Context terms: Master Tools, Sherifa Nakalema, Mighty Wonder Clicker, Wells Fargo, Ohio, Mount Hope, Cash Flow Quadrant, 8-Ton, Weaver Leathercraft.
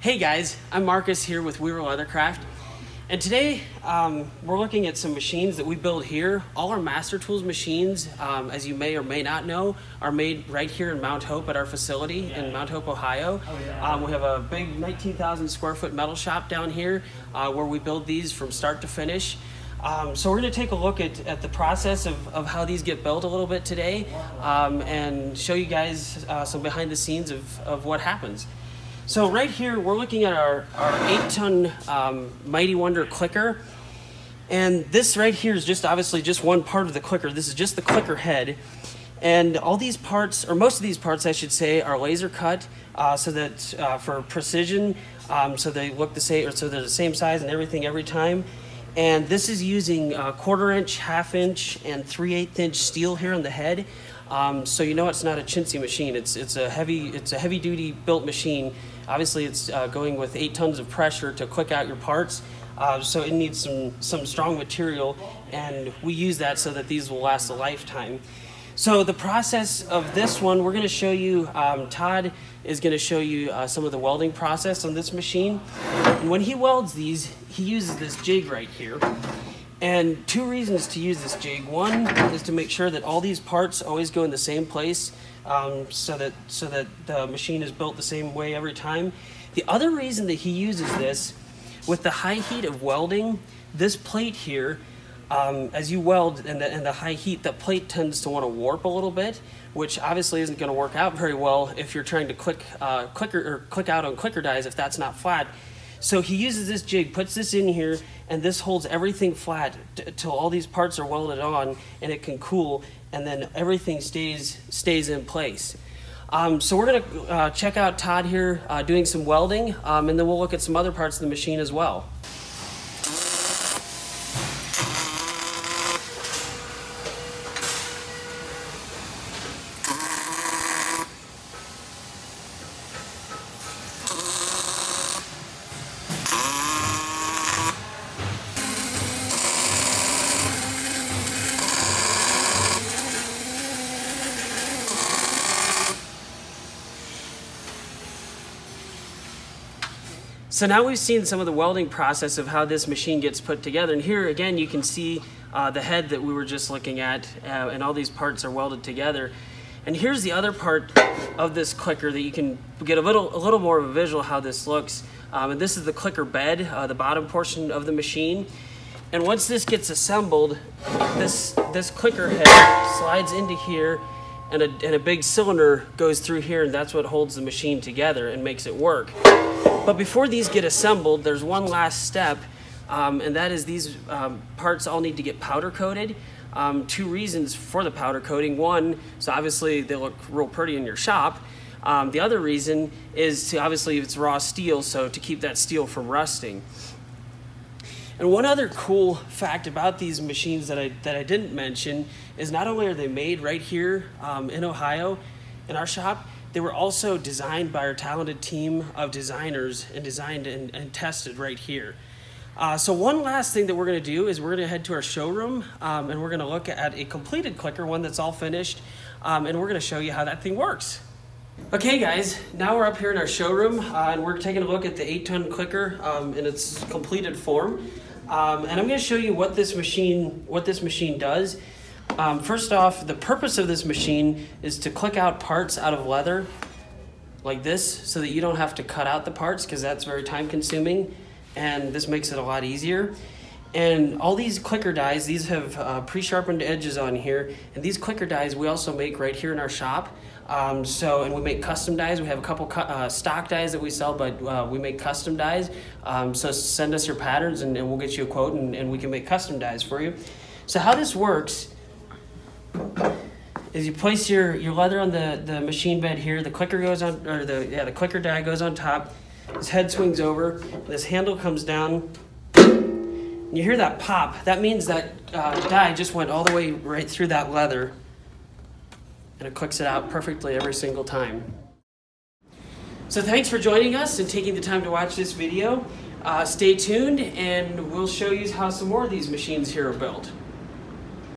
Hey guys, I'm Marcus here with Weaver Leathercraft, and today we're looking at some machines that we build here. All our Master Tools machines, as you may or may not know, are made right here in Mount Hope at our facility in Mount Hope, Ohio. We have a big 19,000 square foot metal shop down here where we build these from start to finish. So we're going to take a look at the process of how these get built a little bit today and show you guys some behind the scenes of what happens. So right here, we're looking at our 8-ton Mighty Wonder clicker. And this right here is just obviously just one part of the clicker. This is just the clicker head. And all these parts, or most of these parts, I should say, are laser cut so that for precision, so they look the same, or so they're the same size and everything every time. And this is using 1/4 inch, 1/2 inch, and 3/8 inch steel here on the head. So you know it's not a chintzy machine. It's a heavy duty built machine. Obviously, it's going with 8 tons of pressure to click out your parts. So it needs some strong material, and we use that so that these will last a lifetime. So the process of this one, we're going to show you, Todd is going to show you some of the welding process on this machine. And when he welds these, he uses this jig right here. And two reasons to use this jig. One is to make sure that all these parts always go in the same place so that the machine is built the same way every time. The other reason that he uses this, with the high heat of welding, this plate here, as you weld in the high heat, the plate tends to want to warp a little bit, which obviously isn't going to work out very well if you're trying to click out on clicker dies if that's not flat. So he uses this jig, puts this in here, and this holds everything flat till all these parts are welded on, and it can cool, and then everything stays in place. So we're going to check out Todd here doing some welding, and then we'll look at some other parts of the machine as well. So now we've seen some of the welding process of how this machine gets put together, and here again you can see the head that we were just looking at, and all these parts are welded together. And here's the other part of this clicker that you can get a little more of a visual how this looks. And this is the clicker bed, the bottom portion of the machine. And once this gets assembled, this clicker head slides into here, and a big cylinder goes through here, and that's what holds the machine together and makes it work. But before these get assembled, there's one last step, and that is these parts all need to get powder coated. Two reasons for the powder coating. One, so obviously they look real pretty in your shop. The other reason is to, obviously, it's raw steel, so to keep that steel from rusting. And one other cool fact about these machines that I didn't mention is not only are they made right here in Ohio in our shop, they were also designed by our talented team of designers and designed and tested right here. So one last thing that we're going to do is we're going to head to our showroom and we're going to look at a completed clicker, one that's all finished, and we're going to show you how that thing works. Okay guys, now we're up here in our showroom and we're taking a look at the 8-ton clicker in its completed form. And I'm going to show you what this machine does. First off, the purpose of this machine is to click out parts out of leather like this so that you don't have to cut out the parts, because that's very time consuming, and this makes it a lot easier. And all these clicker dies, these have pre-sharpened edges on here, and these clicker dies we also make right here in our shop. And we make custom dies. We have a couple stock dies that we sell, but we make custom dies. So send us your patterns and we'll get you a quote, and we can make custom dies for you. So how this works is you place your leather on the machine bed here. The clicker goes on, or the clicker die goes on top. This head swings over. This handle comes down. And you hear that pop. That means that die just went all the way right through that leather, and it clicks it out perfectly every single time. So thanks for joining us and taking the time to watch this video. Stay tuned, and we'll show you how some more of these machines here are built.